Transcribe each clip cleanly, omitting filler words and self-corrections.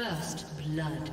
First blood.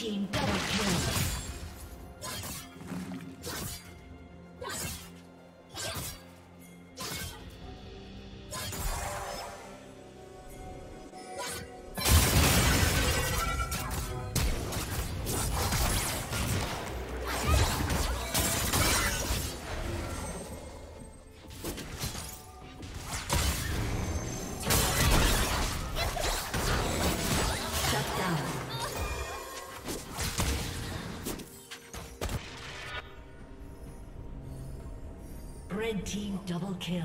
Double kill. team double kill.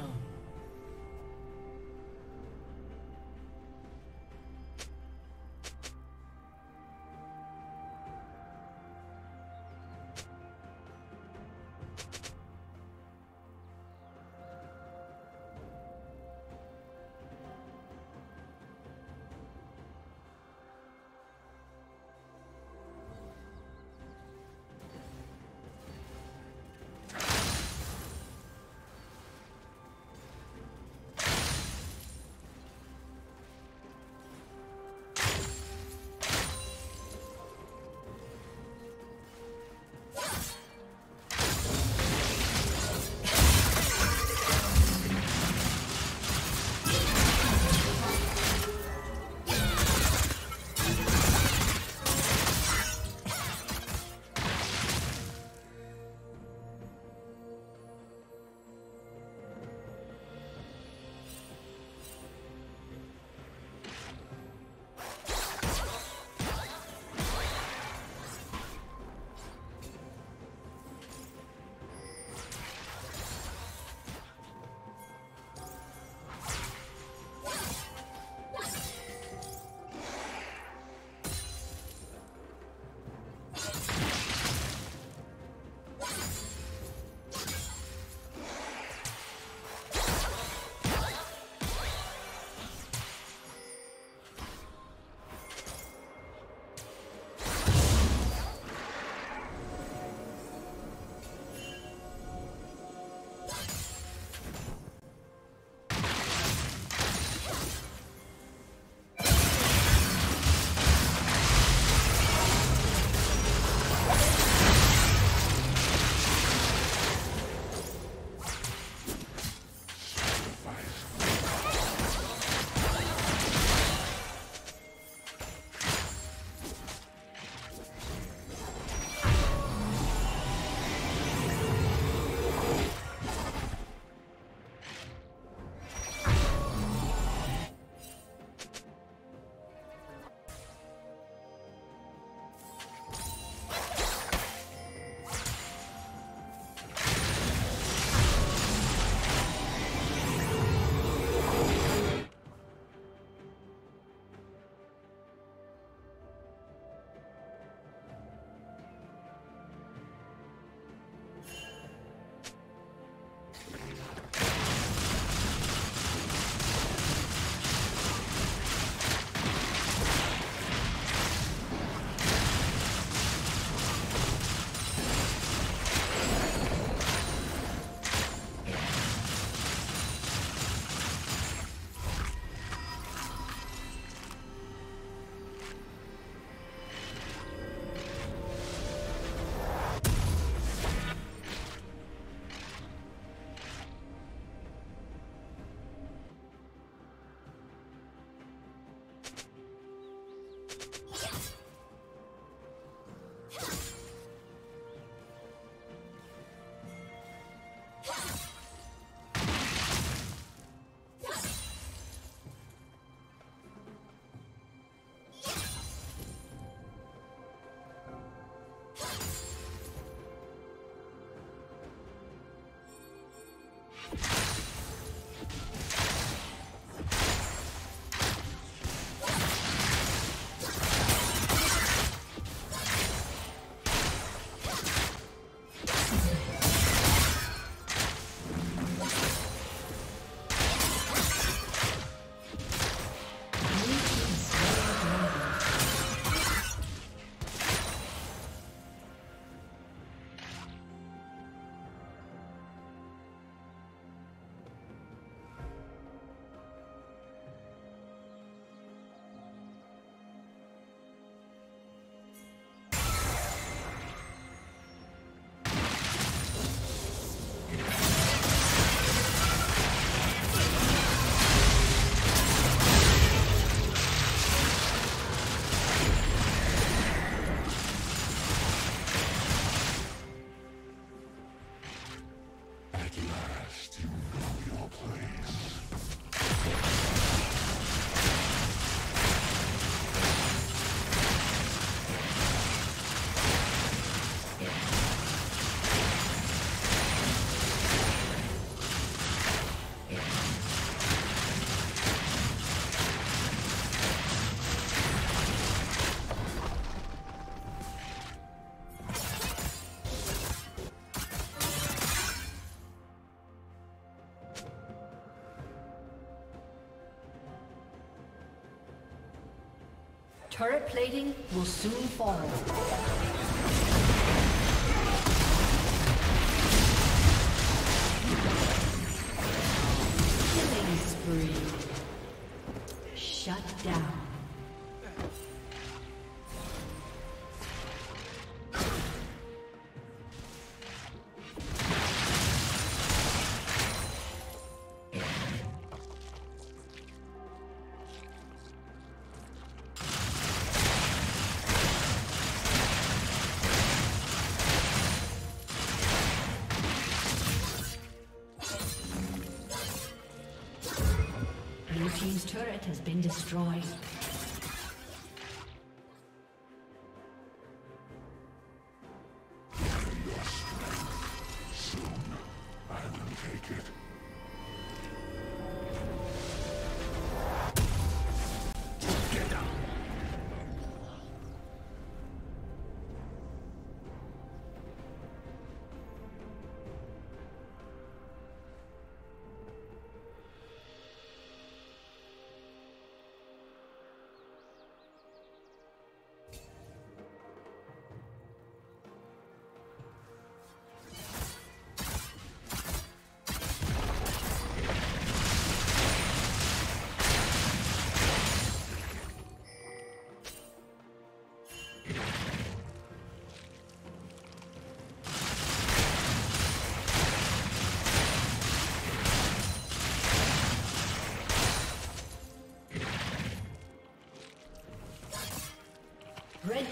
Turret plating will soon fall. Killing spree. Shut down. Team's turret has been destroyed. Red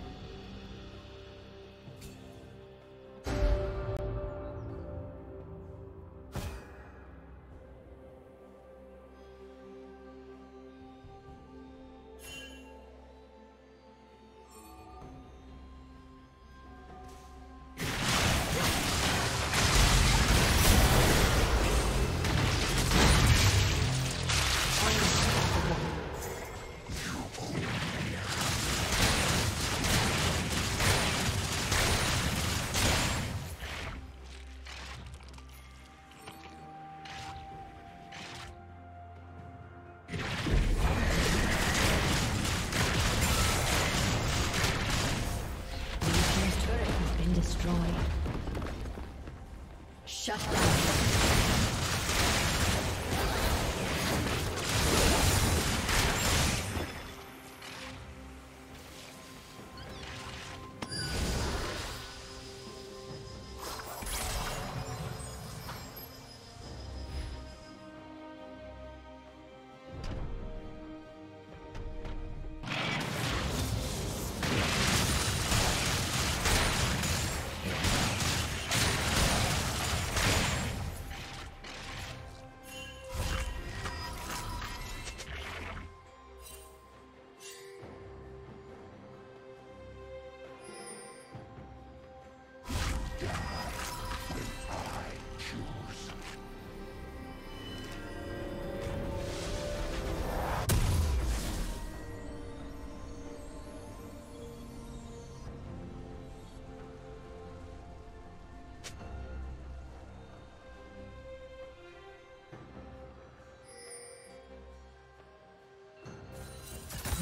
Blue team's turret has been destroyed. Shut down.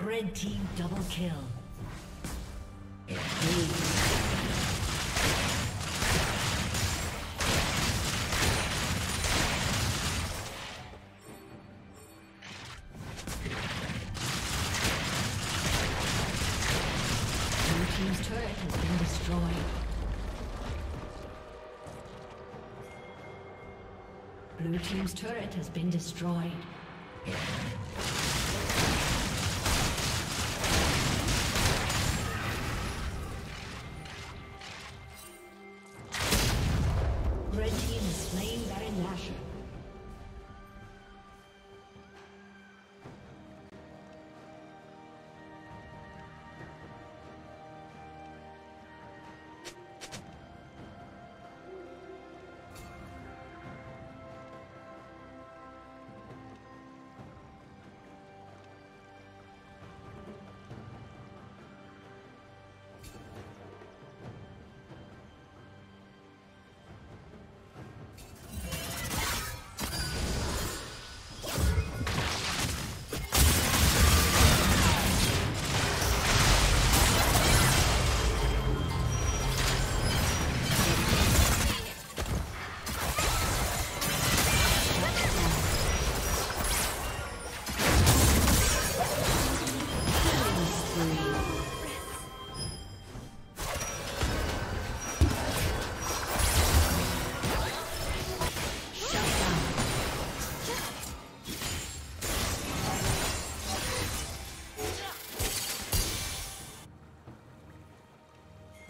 Red team double kill. Blue team's turret has been destroyed. Blue team's turret has been destroyed.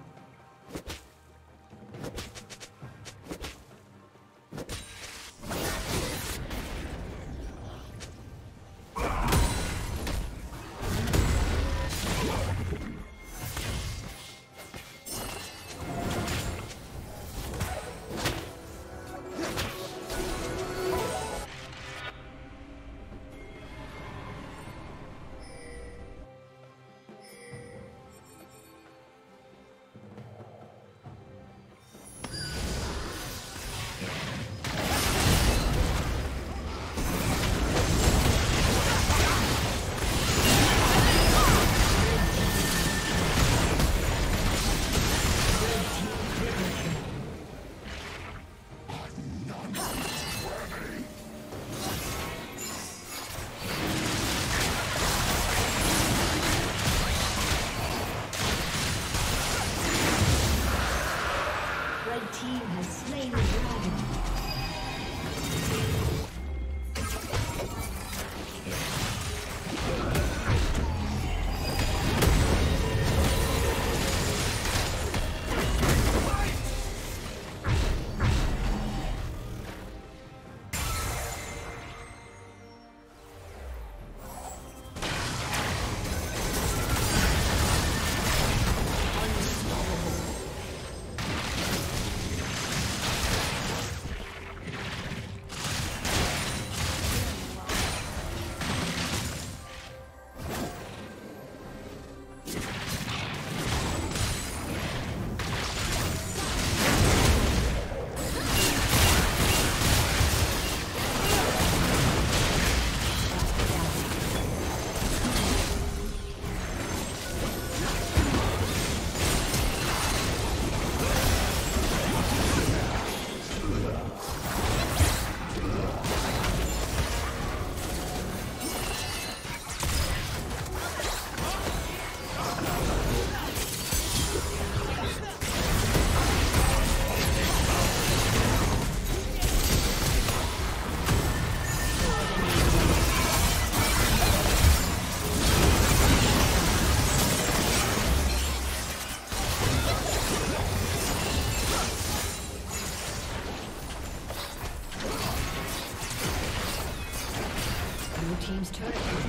Blue team's turret has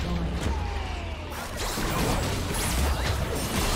been destroyed.